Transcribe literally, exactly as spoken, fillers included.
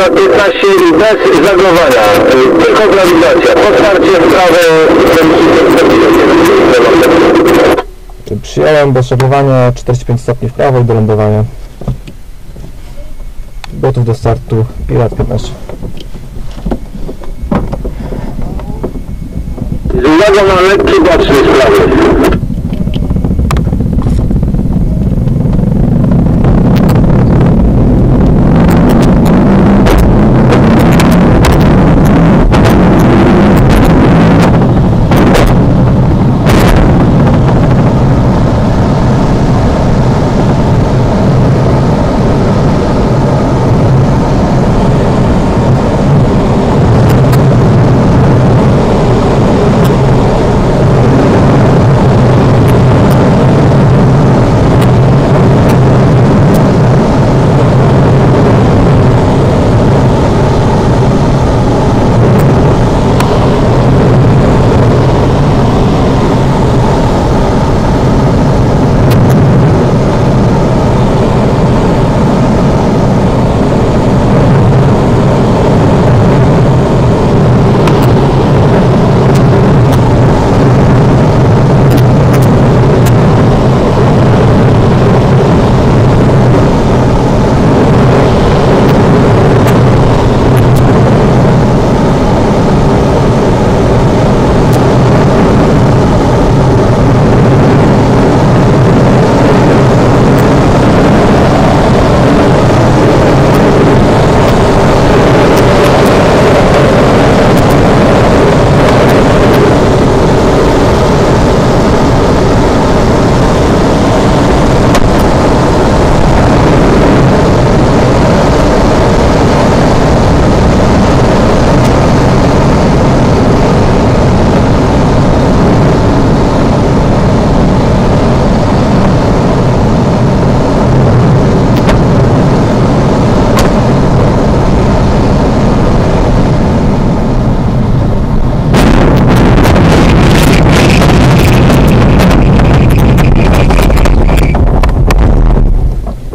dwa piętnaście bez żaglowania, tylko grawitacja. Otwarcie w prawe. Czy przyjąłem, bo żaglowanie czterdzieści pięć stopni w prawo i do lądowania. Gotów do startu, Pirat piętnaście. Zjadł na lekki boczny z prawej.